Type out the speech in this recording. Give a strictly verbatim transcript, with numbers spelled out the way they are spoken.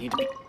need to be...